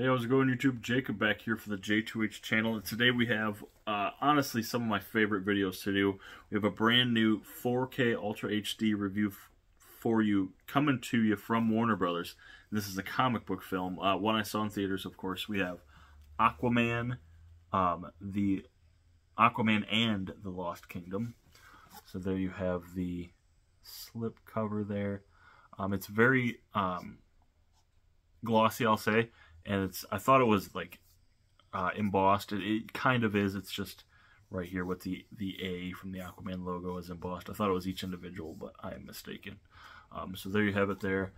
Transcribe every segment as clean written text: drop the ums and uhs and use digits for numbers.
Hey, how's it going, YouTube? Jacob back here for the JTwoH channel, and today we have, honestly, some of my favorite videos to do. We have a brand new 4K Ultra HD review for you, coming to you from Warner Brothers. This is a comic book film, one I saw in theaters, of course. We have Aquaman, Aquaman and the Lost Kingdom. So there you have the slip cover there. It's very glossy, I'll say. And I thought it was like embossed. It kind of is. It's just right here with the A from the Aquaman logo is embossed. I thought it was each individual, but I am mistaken. So there you have it there.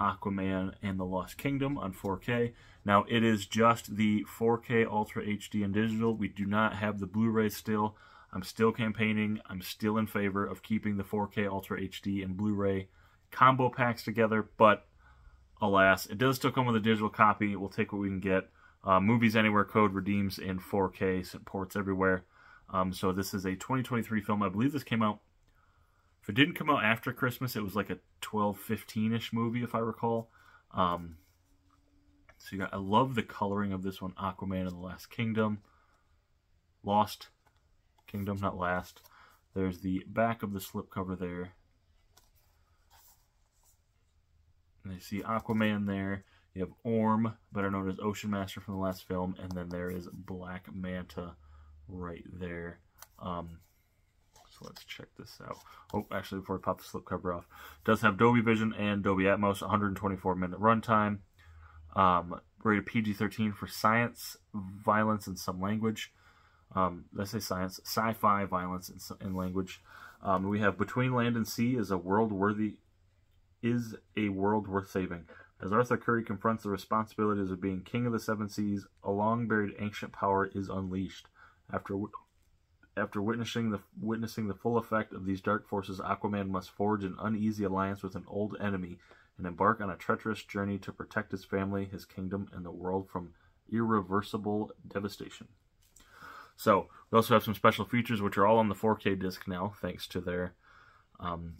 Aquaman and the Lost Kingdom on 4K. Now it is just the 4K Ultra HD and digital. We do not have the Blu-ray still. I'm still campaigning. I'm still in favor of keeping the 4K Ultra HD and Blu-ray combo packs together, but alas, it does still come with a digital copy. We'll take what we can get. Movies Anywhere code redeems in 4K, supports everywhere. So this is a 2023 film. I believe this came out, if it didn't come out after Christmas, it was like a 12-15-ish movie, if I recall. So you got, I love the coloring of this one, Aquaman and the Lost Kingdom, not last. There's the back of the slipcover there. And you see Aquaman there, you have Orm, better known as Ocean Master from the last film, and then there is Black Manta right there. So let's check this out. Oh, actually, before we pop the slipcover off, it does have Dolby Vision and Dolby Atmos, 124-minute runtime, rated PG-13 for science, violence, and some language. Let's say science, sci-fi, violence, and language. We have Between Land and Sea is a world worth saving. As Arthur Curry confronts the responsibilities of being king of the seven seas, a long-buried ancient power is unleashed. After witnessing the full effect of these dark forces, Aquaman must forge an uneasy alliance with an old enemy and embark on a treacherous journey to protect his family, his kingdom, and the world from irreversible devastation. So, we also have some special features, which are all on the 4K disc now, thanks to their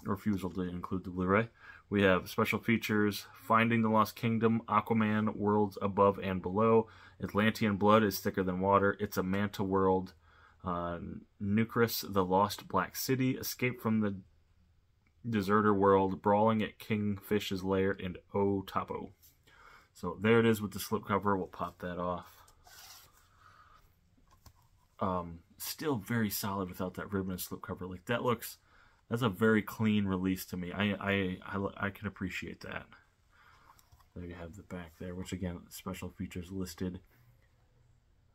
refusal to include the Blu-ray. We have special features: Finding the Lost Kingdom, Aquaman, Worlds Above and Below, Atlantean Blood is Thicker Than Water, It's a Manta World, Nucris, The Lost Black City, Escape from the Deserter World, Brawling at Kingfish's Lair, and O Topo. So there it is with the slipcover. We'll pop that off. Still very solid without that ribbon and slipcover. Like, that looks... that's a very clean release to me. I can appreciate that. There you have the back there, which again, special features listed.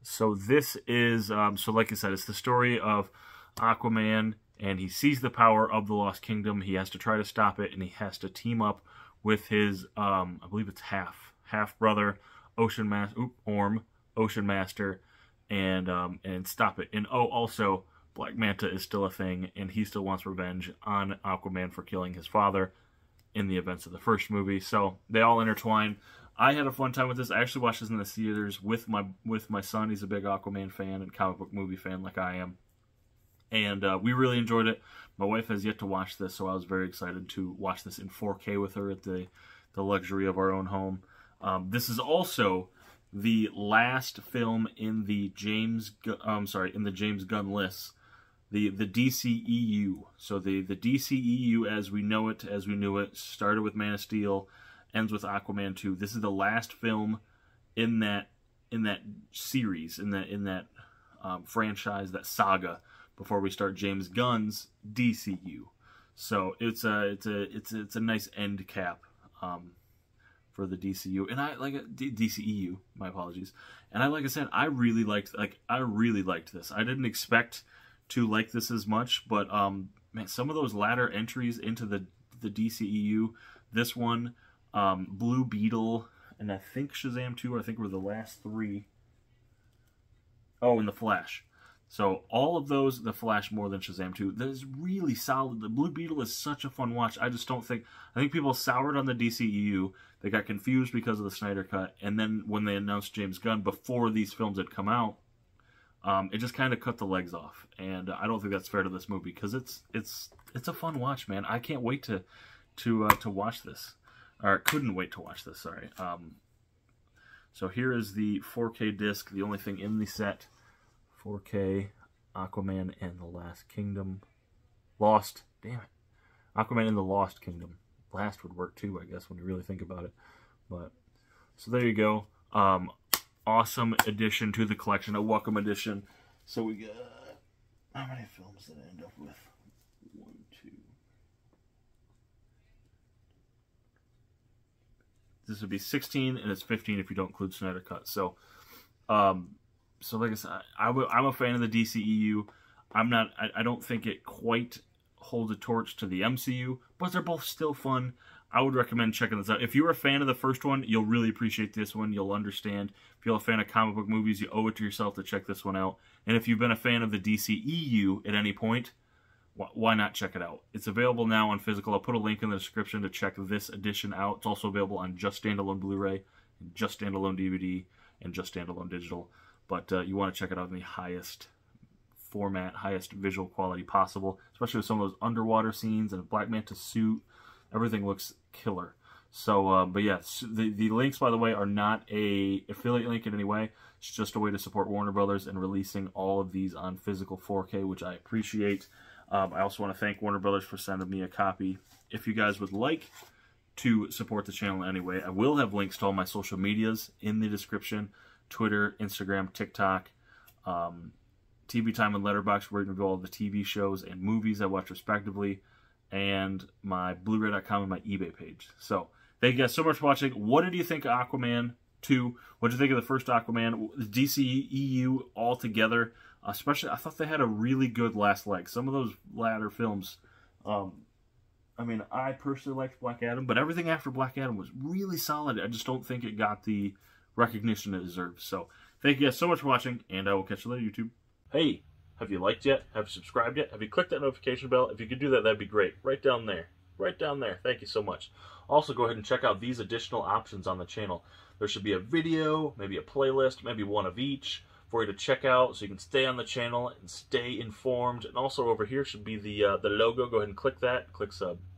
So this is, so like I said, it's the story of Aquaman, and he sees the power of the Lost Kingdom. He has to try to stop it, and he has to team up with his, I believe it's half-brother, Ocean Master, and stop it. And oh, also, Black Manta is still a thing, and he still wants revenge on Aquaman for killing his father in the events of the first movie. So they all intertwine. I had a fun time with this. I actually watched this in the theaters with my son. He's a big Aquaman fan and comic book movie fan like I am. And we really enjoyed it. My wife has yet to watch this, so I was very excited to watch this in 4K with her at the luxury of our own home. This is also the last film in the James Gunn list. The DCEU. So the DCEU as we know it, as we knew it, started with Man of Steel, ends with Aquaman 2. This is the last film in that series, in that franchise, that saga, before we start James Gunn's DCU. So it's a nice end cap for the DCU. And I like DCEU. My apologies. And like I said, I really liked this. I didn't expect to like this as much, but man, some of those latter entries into the DCEU, this one, Blue Beetle, and I think Shazam 2, I think were the last three. Oh, and The Flash. So all of those, The Flash more than Shazam 2, that is really solid. The Blue Beetle is such a fun watch. I just don't think... I think people soured on the DCEU. They got confused because of the Snyder Cut, and then when they announced James Gunn, before these films had come out, it just kind of cut the legs off, and I don't think that's fair to this movie, because it's a fun watch, man. I can't wait to watch this, or couldn't wait to watch this. Sorry. So here is the 4K disc, the only thing in the set, 4K Aquaman and the Aquaman and the Lost Kingdom. Last would work too, I guess, when you really think about it. But so there you go. Awesome addition to the collection, a welcome addition. So we got, how many films did I end up with? 1, 2. This would be 16, and it's 15 if you don't include Snyder Cut. So, so like I said, I'm a fan of the DCEU. I don't think it quite holds a torch to the MCU, but they're both still fun. I would recommend checking this out. If you're a fan of the first one, you'll really appreciate this one. You'll understand. If you're a fan of comic book movies, you owe it to yourself to check this one out. And if you've been a fan of the DCEU at any point, why not check it out? It's available now on physical. I'll put a link in the description to check this edition out. It's also available on just standalone Blu-ray, just standalone DVD, and just standalone digital. But you want to check it out in the highest format, highest visual quality possible, especially with some of those underwater scenes and a Black Manta suit. Everything looks killer. So, but yeah, the links, by the way, are not an affiliate link in any way. It's just a way to support Warner Brothers and releasing all of these on physical 4K, which I appreciate. I also want to thank Warner Brothers for sending me a copy. If you guys would like to support the channel in any way, I will have links to all my social medias in the description. Twitter, Instagram, TikTok, TV Time and Letterboxd, where you can go all the TV shows and movies I watch respectively, and my Blu-ray.com and my eBay page. So, thank you guys so much for watching. What did you think of Aquaman 2? What did you think of the first Aquaman? The DCEU all together? Especially, I thought they had a really good last leg. Some of those latter films, I mean, I personally liked Black Adam, but everything after Black Adam was really solid. I just don't think it got the recognition it deserves. So, thank you guys so much for watching, and I will catch you later, YouTube. Hey, have you liked yet? Have you subscribed yet? Have you clicked that notification bell? If you could do that, that'd be great. Right down there. Right down there. Thank you so much. Also, go ahead and check out these additional options on the channel. There should be a video, maybe a playlist, maybe one of each, for you to check out so you can stay on the channel and stay informed. And also over here should be the logo. Go ahead and click that. Click sub.